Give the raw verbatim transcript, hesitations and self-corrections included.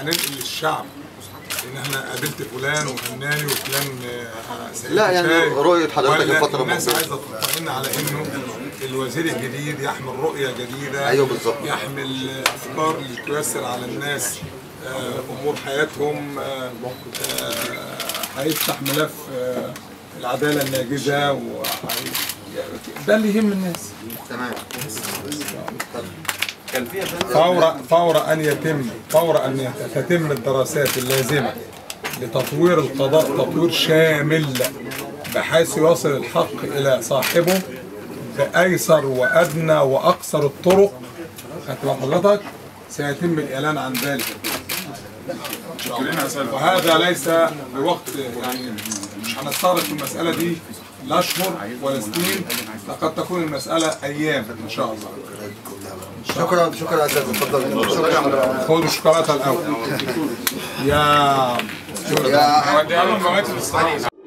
هننقل للشعب ان احنا قابلت فلان وفلاني وفلان سيد. لا يعني رؤيه حضرتك الفتره الناس عايزه تطمئن على انه الوزير الجديد يحمل رؤيه جديده. ايوه بالظبط. يحمل افكار تيسر على الناس امور حياتهم. هيفتح ملف العداله الناجزه و ده اللي يهم الناس. تمام. كان في فور فور ان يتم فور ان تتم الدراسات اللازمه لتطوير القضاء تطوير شامل بحيث يصل الحق الى صاحبه بايسر وادنى واقصر الطرق. خدت بال حضرتك؟ سيتم الاعلان عن ذلك. وهذا ليس بوقت، يعني مش هنستغرق في المساله دي لا اشهر ولا سنين، لقد تكون المساله ايام ان شاء الله. شكرا شكرا يا سيدي، اتفضل. شكرا. خدوا شوكولاته الاول. يا يا